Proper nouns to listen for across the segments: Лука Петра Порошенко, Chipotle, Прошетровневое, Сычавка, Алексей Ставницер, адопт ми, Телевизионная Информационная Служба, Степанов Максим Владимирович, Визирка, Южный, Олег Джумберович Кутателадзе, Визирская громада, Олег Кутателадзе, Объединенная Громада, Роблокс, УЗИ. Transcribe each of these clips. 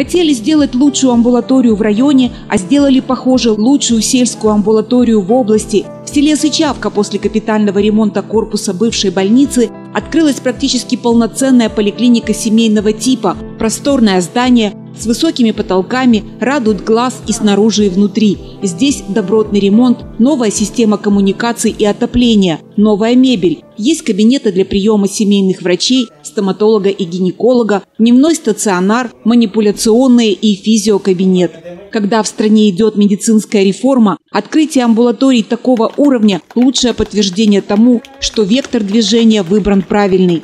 Хотели сделать лучшую амбулаторию в районе, а сделали, похоже, лучшую сельскую амбулаторию в области. В селе Сычавка после капитального ремонта корпуса бывшей больницы открылась практически полноценная поликлиника семейного типа. Просторное здание с высокими потолками радует глаз и снаружи, и внутри. Здесь добротный ремонт, новая система коммуникаций и отопления, новая мебель. Есть кабинеты для приема семейных врачей, стоматолога и гинеколога, дневной стационар, манипуляционные и физиокабинет. Когда в стране идет медицинская реформа, открытие амбулаторий такого уровня – лучшее подтверждение тому, что вектор движения выбран правильный.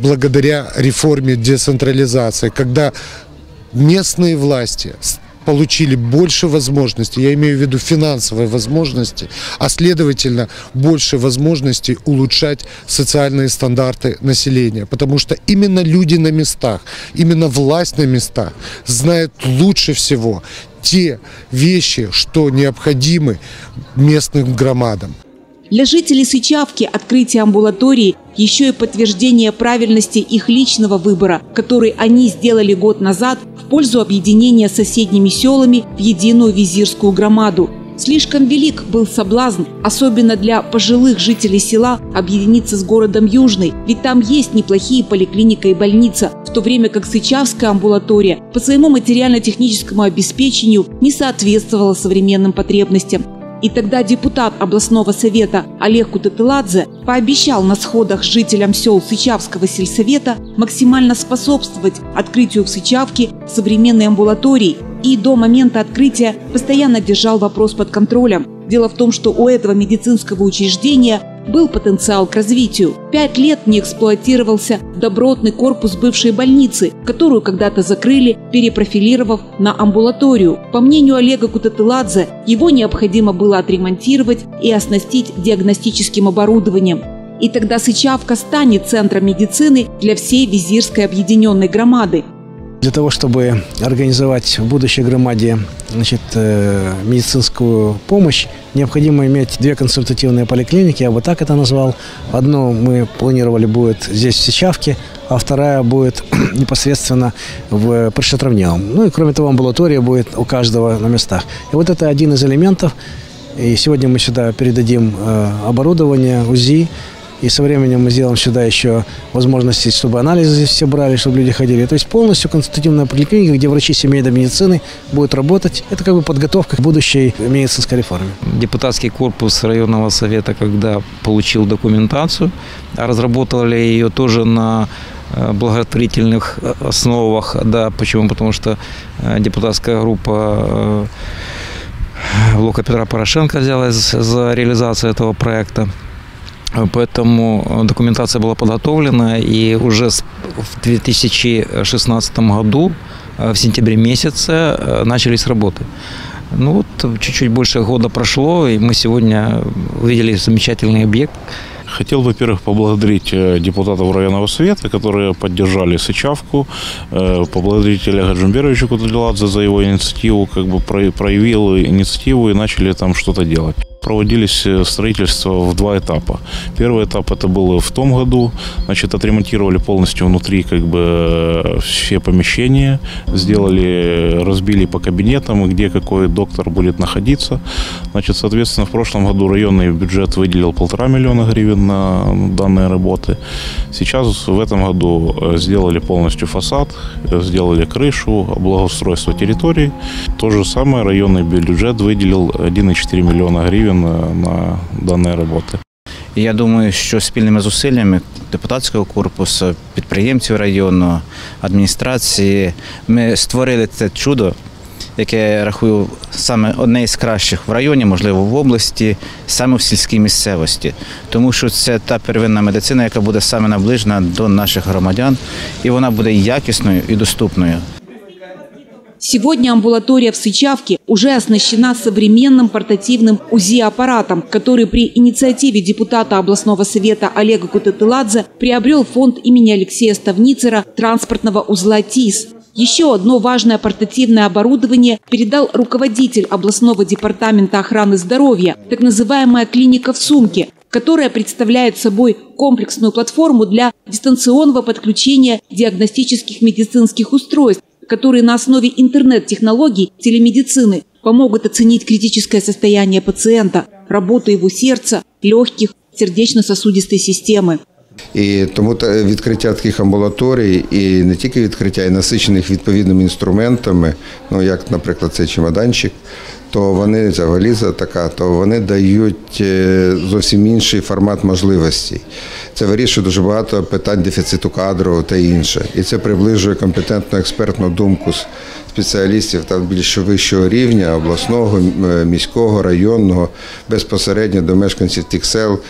Благодаря реформе децентрализации, когда местные власти получили больше возможностей, я имею в виду финансовые возможности, а следовательно больше возможностей улучшать социальные стандарты населения. Потому что именно люди на местах, именно власть на местах знает лучше всего те вещи, что необходимы местным громадам. Для жителей Сычавки открытие амбулатории еще и подтверждение правильности их личного выбора, который они сделали год назад в пользу объединения с соседними селами в единую Визирскую громаду. Слишком велик был соблазн, особенно для пожилых жителей села, объединиться с городом Южный, ведь там есть неплохие поликлиника и больница, в то время как Сычавская амбулатория по своему материально-техническому обеспечению не соответствовала современным потребностям. И тогда депутат областного совета Олег Кутателадзе пообещал на сходах жителям сел Сычавского сельсовета максимально способствовать открытию в Сычавке современной амбулатории и до момента открытия постоянно держал вопрос под контролем. Дело в том, что у этого медицинского учреждения был потенциал к развитию. 5 лет не эксплуатировался добротный корпус бывшей больницы, которую когда-то закрыли, перепрофилировав на амбулаторию. По мнению Олега Кутателадзе, его необходимо было отремонтировать и оснастить диагностическим оборудованием. И тогда Сычавка станет центром медицины для всей Визирской объединенной громады. Для того, чтобы организовать в будущей громаде, значит, медицинскую помощь, необходимо иметь 2 консультативные поликлиники, я бы так это назвал. Одну мы планировали будет здесь, в Сычавке, а вторая будет непосредственно в Прошетровневом. Ну и кроме того, амбулатория будет у каждого на местах. И вот это один из элементов. И сегодня мы сюда передадим оборудование, УЗИ. И со временем мы сделаем сюда еще возможности, чтобы анализы здесь все брали, чтобы люди ходили. То есть полностью консультативная поликлиника, где врачи семейной медицины будут работать. Это как бы подготовка к будущей медицинской реформе. Депутатский корпус районного совета, когда получил документацию, разработали ее тоже на благотворительных основах. Да, почему? Потому что депутатская группа Лука Петра Порошенко взялась за реализацию этого проекта. Поэтому документация была подготовлена, и уже в 2016 году, в сентябре месяце, начались работы. Ну вот, чуть-чуть больше года прошло, и мы сегодня увидели замечательный объект. Хотел, во-первых, поблагодарить депутатов районного совета, которые поддержали Сычавку, поблагодарить Олега Джумберовича Кутателадзе за его инициативу, как бы проявил инициативу и начали там что-то делать. Проводились строительства в 2 этапа. Первый этап это было в том году, значит, отремонтировали полностью внутри как бы все помещения, сделали, разбили по кабинетам, где какой доктор будет находиться. Значит, соответственно, в прошлом году районный бюджет выделил 1,5 миллиона гривен на данные работы. Сейчас в этом году сделали полностью фасад, сделали крышу, благоустройство территории. То же самое районный бюджет выделил 1,4 миллиона гривен на дані роботи. Я думаю, що спільними зусиллями депутатського корпусу, підприємців району, адміністрації ми створили це чудо, яке, я рахую, саме одне із кращих в районі, можливо, в області, саме в сільській місцевості. Тому що це та первинна медицина, яка буде саме наближена до наших громадян, і вона буде якісною і доступною. Сегодня амбулатория в Сычавке уже оснащена современным портативным УЗИ-аппаратом, который при инициативе депутата областного совета Олега Кутателадзе приобрел фонд имени Алексея Ставницера транспортного узла ТИС. Еще одно важное портативное оборудование передал руководитель областного департамента охраны здоровья, так называемая клиника в сумке, которая представляет собой комплексную платформу для дистанционного подключения диагностических медицинских устройств, которые на основе интернет-технологий, телемедицины помогут оценить критическое состояние пациента, работу его сердца, легких, сердечно-сосудистой системы. І тому відкриття таких амбулаторій, і не тільки відкриття, і насичених відповідними інструментами, ну як, наприклад, цей чемоданчик, то вони, ця валіза така, то вони дають зовсім інший формат можливостей. Це вирішує дуже багато питань дефіциту кадру та інше. І це приближує компетентну експертну думку спеціалістів та більш вищого рівня, обласного, міського, районного, безпосередньо до мешканців тих сел,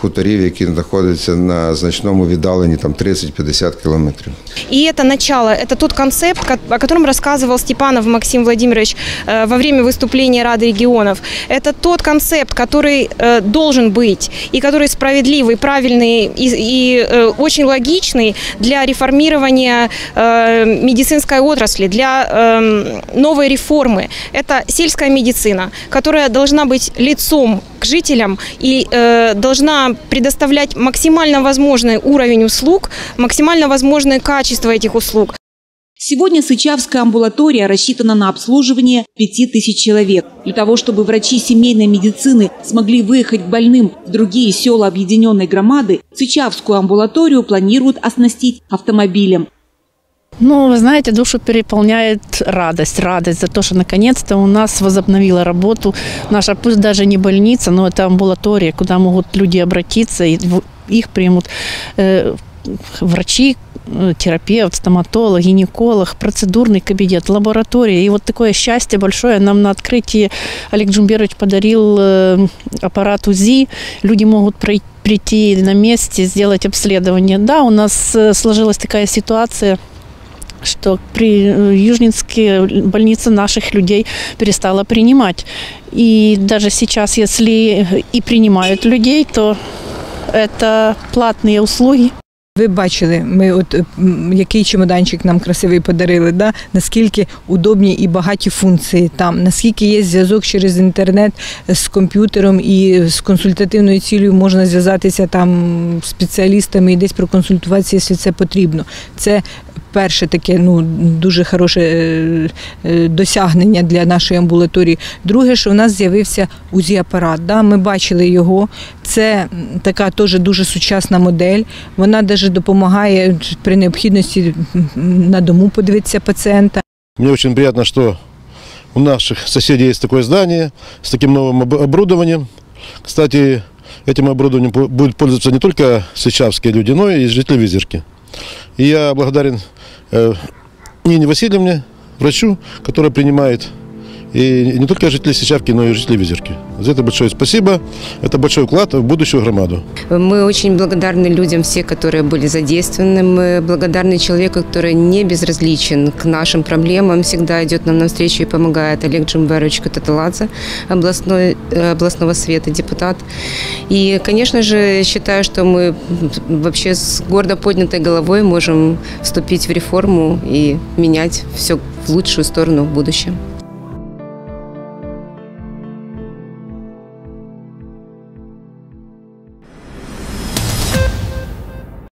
хуторів, які знаходяться на значному віддаленні 30-50 километров. И это начало, это тот концепт, о котором рассказывал Степанов Максим Владимирович во время выступления Рады регионов. Это тот концепт, который должен быть, и который справедливый, правильный и очень логичный для реформирования медицинской отрасли, для новой реформы. Это сельская медицина, которая должна быть лицом к жителям и должна предоставлять максимально возможный уровень услуг, максимально возможное качество этих услуг. Сегодня сычавская амбулатория рассчитана на обслуживание 5000 человек. Для того, чтобы врачи семейной медицины смогли выехать к больным в другие села Объединенной Громады, сычавскую амбулаторию планируют оснастить автомобилем. Ну, вы знаете, душу переполняет радость за то, что наконец-то у нас возобновила работу наша, пусть даже не больница, но это амбулатория, куда могут люди обратиться, и их примут врачи, терапевт, стоматолог, гинеколог, процедурный кабинет, лаборатория. И вот такое счастье большое нам на открытии Олег Джумберович подарил аппарат УЗИ. Люди могут прийти на месте, сделать обследование. Да, у нас сложилась такая ситуация, что при Южнинске больница наших людей перестала принимать. И даже сейчас, если и принимают людей, то это платные услуги. Ви бачили, ми от який чемоданчик нам красивий подарили, да? Наскільки удобні і багаті функції там, наскільки є зв'язок через інтернет з комп'ютером і з консультативною цілею можна зв'язатися там з спеціалістами і десь проконсультуватися, якщо це потрібно. Це перше таке, ну, дуже хороше досягнення для нашої амбулаторії. Друге, що у нас з'явився УЗІ-апарат, да? Ми бачили його. Це така теж дуже сучасна модель, вона навіть допомагає при необхідності на дому подивитися пацієнта. Мені дуже приємно, що у наших сусідів є таке здання з таким новим обладнанням. Кстати, цим обладнанням будуть пользоваться не тільки сычавські люди, но і жителі Визирки. И я благодарен Нине Васильевне, врачу, которая принимает и не только жителей Сычавки, но и жителей Визирки. За это большое спасибо. Это большой вклад в будущую громаду. Мы очень благодарны людям, все, которые были задействованы. Мы благодарны человеку, который не безразличен к нашим проблемам. Всегда идет нам навстречу и помогает. Олег Джумберович Кутателадзе, областного совета, депутат. И, конечно же, считаю, что мы вообще с гордо поднятой головой можем вступить в реформу и менять все в лучшую сторону в будущем.